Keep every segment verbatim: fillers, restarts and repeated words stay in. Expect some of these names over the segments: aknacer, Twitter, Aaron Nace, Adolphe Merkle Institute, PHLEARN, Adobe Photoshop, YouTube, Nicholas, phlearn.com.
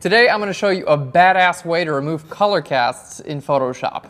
Today I'm going to show you a badass way to remove color casts in Photoshop.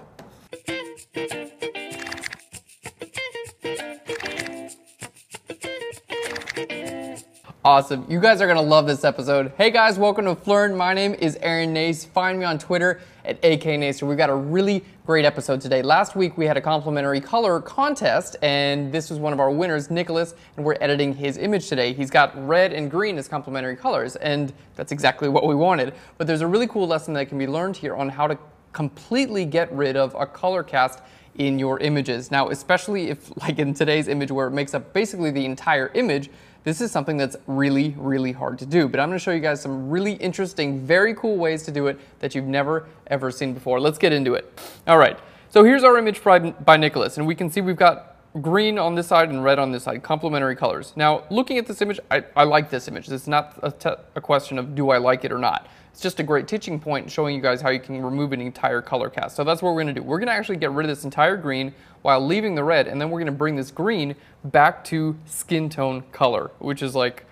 Awesome. You guys are going to love this episode. Hey guys, welcome to PHLEARN. My name is Aaron Nace. Find me on Twitter at aknacer. We've got a really great episode today. Last week we had a complimentary color contest and this was one of our winners, Nicholas, and we're editing his image today. He's got red and green as complimentary colors and that's exactly what we wanted. But there's a really cool lesson that can be learned here on how to completely get rid of a color cast in your images. Now, especially if, like in today's image where it makes up basically the entire image, this is something that's really, really hard to do, but I'm gonna show you guys some really interesting, very cool ways to do it that you've never, ever seen before. Let's get into it. All right, so here's our image by Nicholas, and we can see we've got green on this side and red on this side, complementary colors. Now, looking at this image, I, I like this image. It's not a, a question of do I like it or not. It's just a great teaching point showing you guys how you can remove an entire color cast. So that's what we're gonna do. We're gonna actually get rid of this entire green while leaving the red, and then we're gonna bring this green back to skin tone color, which is like,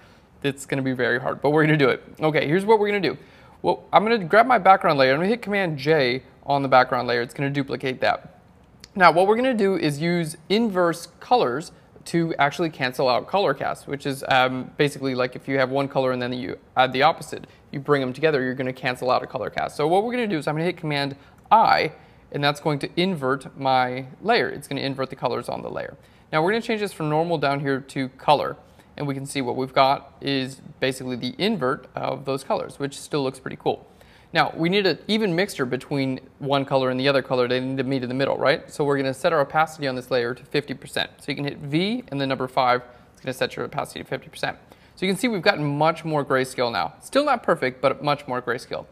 it's gonna be very hard, but we're gonna do it. Okay, here's what we're gonna do. Well, I'm gonna grab my background layer. I'm gonna hit Command J on the background layer. It's gonna duplicate that. Now what we're going to do is use inverse colors to actually cancel out color cast, which is um, basically like if you have one color and then you add the opposite, you bring them together, you're going to cancel out a color cast. So what we're going to do is I'm going to hit Command I, and that's going to invert my layer. It's going to invert the colors on the layer. Now we're going to change this from normal down here to color, and we can see what we've got is basically the invert of those colors, which still looks pretty cool. Now, we need an even mixture between one color and the other color. They need to meet in the middle, right? So we're going to set our opacity on this layer to fifty percent. So you can hit V and the number five. It's going to set your opacity to fifty percent. So you can see we've gotten much more grayscale now. Still not perfect, but much more grayscale.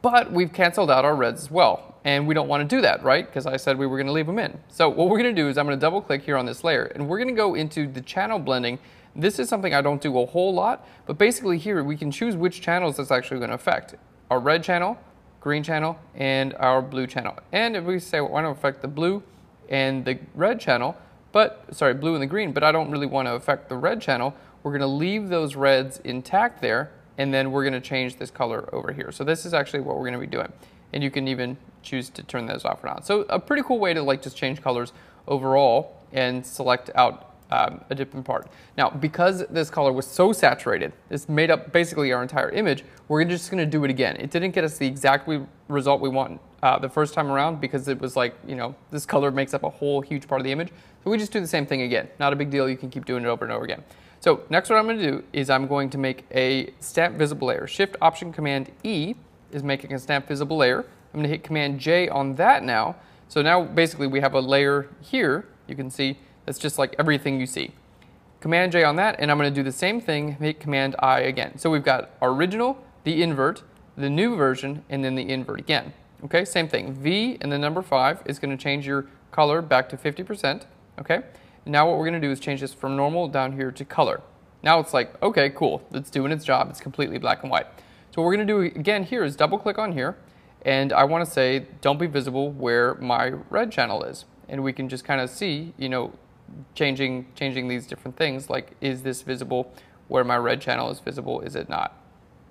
But we've canceled out our reds as well. And we don't want to do that, right? Because I said we were going to leave them in. So what we're going to do is I'm going to double click here on this layer. And we're going to go into the channel blending. This is something I don't do a whole lot. But basically here, we can choose which channels that's actually going to affect. Our red channel, green channel, and our blue channel. And if we say, well, I don't affect the blue and the red channel, but, sorry, blue and the green, but I don't really want to affect the red channel, we're going to leave those reds intact there, and then we're going to change this color over here. So this is actually what we're going to be doing. And you can even choose to turn those off or on. So a pretty cool way to like just change colors overall and select out Um, a different part. Now, because this color was so saturated, this made up basically our entire image, we're just going to do it again. It didn't get us the exact we result we want uh, the first time around because it was like, you know, this color makes up a whole huge part of the image. So we just do the same thing again. Not a big deal. You can keep doing it over and over again. So next what I'm going to do is I'm going to make a snap visible layer. Shift Option Command E is making a snap visible layer. I'm going to hit Command J on that now. So now basically we have a layer here. You can see it's just like everything you see. Command J on that, and I'm going to do the same thing, hit Command I again. So we've got our original, the invert, the new version, and then the invert again. Okay, same thing. V and the number five is going to change your color back to fifty percent. Okay, now what we're going to do is change this from normal down here to color. Now it's like, okay, cool. It's doing its job. It's completely black and white. So what we're going to do again here is double click on here, and I want to say don't be visible where my red channel is. And we can just kind of see, you know, changing changing these different things, like is this visible where my red channel is visible, is it not?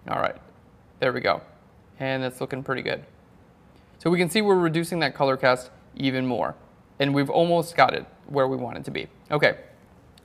All right, there we go, and that's looking pretty good. So we can see we're reducing that color cast even more, and we've almost got it where we want it to be. Okay,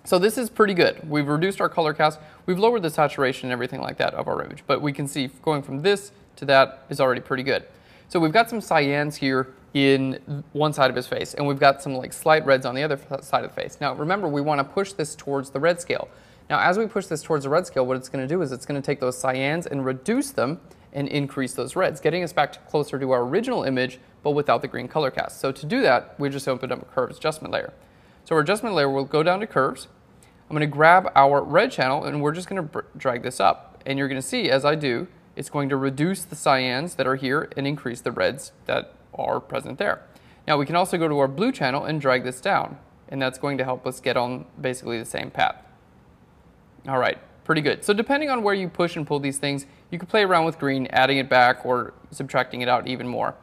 so this is pretty good. We've reduced our color cast, we've lowered the saturation and everything like that of our image, but we can see going from this to that is already pretty good. So we've got some cyans here in one side of his face, and we've got some like slight reds on the other side of the face. Now remember, we want to push this towards the red scale. Now as we push this towards the red scale, what it's going to do is it's going to take those cyans and reduce them and increase those reds, getting us back to closer to our original image, but without the green color cast. So to do that, we just opened up a curves adjustment layer. So our adjustment layer will go down to curves. I'm going to grab our red channel, and we're just going to drag this up. And you're going to see as I do, it's going to reduce the cyans that are here and increase the reds that are present there. Now we can also go to our blue channel and drag this down, and that's going to help us get on basically the same path. All right, pretty good. So depending on where you push and pull these things, you can play around with green, adding it back or subtracting it out even more.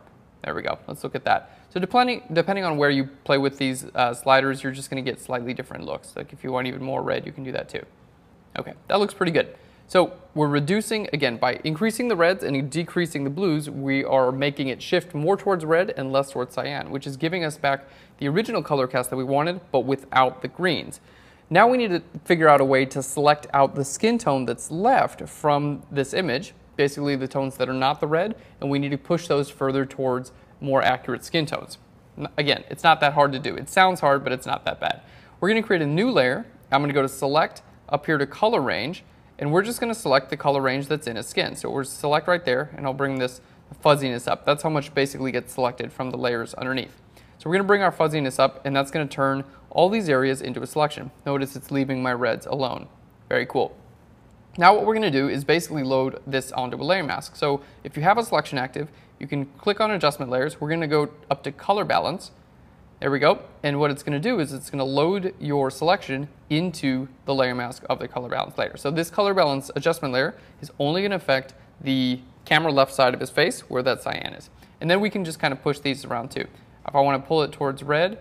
There we go. Let's look at that. So depending, depending on where you play with these uh, sliders, you're just going to get slightly different looks. Like if you want even more red, you can do that too. Okay, that looks pretty good. So we're reducing, again, by increasing the reds and decreasing the blues, we are making it shift more towards red and less towards cyan, which is giving us back the original color cast that we wanted, but without the greens. Now we need to figure out a way to select out the skin tone that's left from this image, basically the tones that are not the red, and we need to push those further towards more accurate skin tones. Again, it's not that hard to do. It sounds hard, but it's not that bad. We're going to create a new layer. I'm going to go to Select, up here to Color Range, and we're just going to select the color range that's in his skin. So we'll select right there, and I'll bring this fuzziness up. That's how much basically gets selected from the layers underneath. So we're going to bring our fuzziness up, and that's going to turn all these areas into a selection. Notice it's leaving my reds alone. Very cool. Now what we're going to do is basically load this onto a layer mask. So if you have a selection active, you can click on Adjustment Layers. We're going to go up to Color Balance. There we go. And what it's going to do is it's going to load your selection into the layer mask of the color balance layer. So this color balance adjustment layer is only going to affect the camera left side of his face where that cyan is. And then we can just kind of push these around too. If I want to pull it towards red,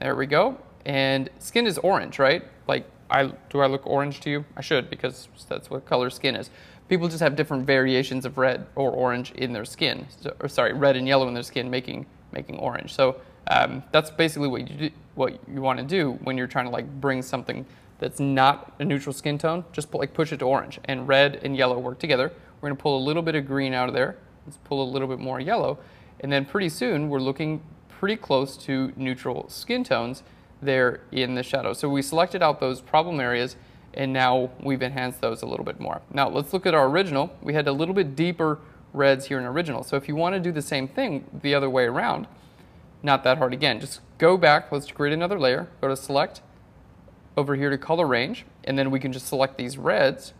there we go. And skin is orange, right? Like, I, do I look orange to you? I should, because that's what color skin is. People just have different variations of red or orange in their skin. So, or sorry, red and yellow in their skin making, making orange. So Um, that's basically what you do, what you want to do when you're trying to like bring something that's not a neutral skin tone. Just put, like push it to orange, and red and yellow work together. We're going to pull a little bit of green out of there. Let's pull a little bit more yellow, and then pretty soon we're looking pretty close to neutral skin tones there in the shadow. So we selected out those problem areas, and now we've enhanced those a little bit more. Now let's look at our original. We had a little bit deeper reds here in original. So if you want to do the same thing the other way around, not that hard again. Just go back, let's create another layer, go to Select, over here to Color Range, and then we can just select these reds.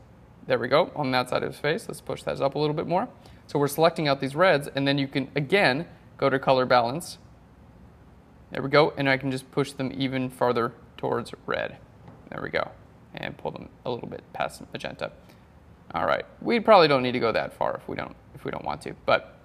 There we go, on that side of his face. Let's push that up a little bit more. So we're selecting out these reds, and then you can, again, go to Color Balance. There we go, and I can just push them even farther towards red. There we go, and pull them a little bit past magenta. All right, we probably don't need to go that far if we don't, if we don't want to, but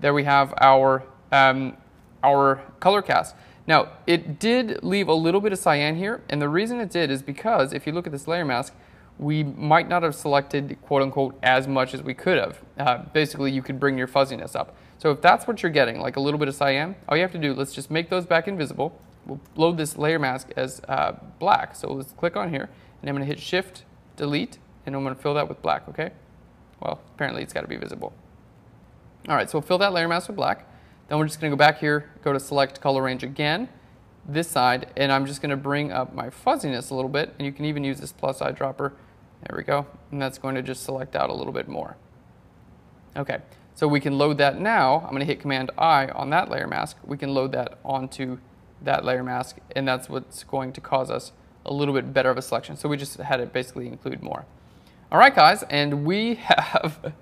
there we have our... Um, our color cast. Now it did leave a little bit of cyan here, and the reason it did is because if you look at this layer mask, we might not have selected quote-unquote as much as we could have. Uh, basically you could bring your fuzziness up. So if that's what you're getting, like a little bit of cyan, all you have to do, let's just make those back invisible. We'll load this layer mask as uh, black. So let's click on here, and I'm going to hit Shift Delete, and I'm going to fill that with black. Okay, well apparently it's got to be visible. Alright, so we'll fill that layer mask with black. Then we're just going to go back here, go to Select, Color Range again, this side, and I'm just going to bring up my fuzziness a little bit, and you can even use this plus eyedropper. There we go, and that's going to just select out a little bit more. Okay, so we can load that now. I'm going to hit Command I on that layer mask. We can load that onto that layer mask, and that's what's going to cause us a little bit better of a selection. So we just had it basically include more. Alright guys, and we have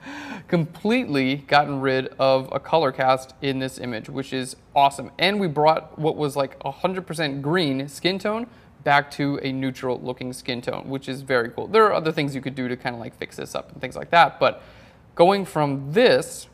completely gotten rid of a color cast in this image, which is awesome. And we brought what was like one hundred percent green skin tone back to a neutral looking skin tone, which is very cool. There are other things you could do to kind of like fix this up and things like that, but going from this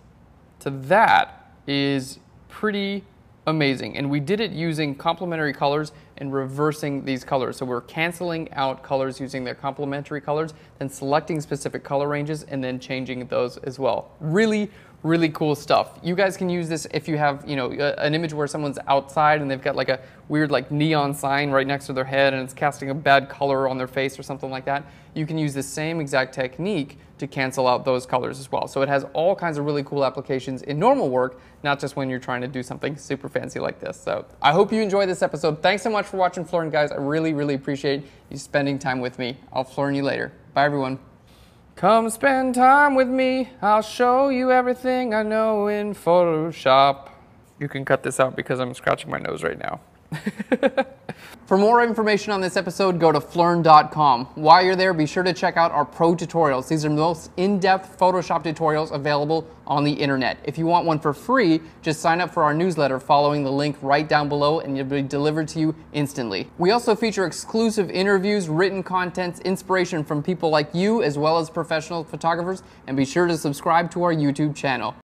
to that is pretty amazing. And we did it using complementary colors and reversing these colors. So we're canceling out colors using their complementary colors, then selecting specific color ranges, and then changing those as well. Really, really cool stuff. You guys can use this if you have, you know, a, an image where someone's outside and they've got like a weird like neon sign right next to their head and it's casting a bad color on their face or something like that. You can use the same exact technique to cancel out those colors as well. So it has all kinds of really cool applications in normal work, not just when you're trying to do something super fancy like this. So I hope you enjoyed this episode. Thanks so much for watching Phlearn, guys. I really, really appreciate you spending time with me. I'll Phlearn you later. Bye, everyone. Come spend time with me. I'll show you everything I know in Photoshop. You can cut this out because I'm scratching my nose right now. For more information on this episode, go to phlearn dot com. While you're there, be sure to check out our pro tutorials. These are the most in-depth Photoshop tutorials available on the internet. If you want one for free, just sign up for our newsletter following the link right down below, and you'll be delivered to you instantly. We also feature exclusive interviews, written contents, inspiration from people like you, as well as professional photographers, and be sure to subscribe to our YouTube channel.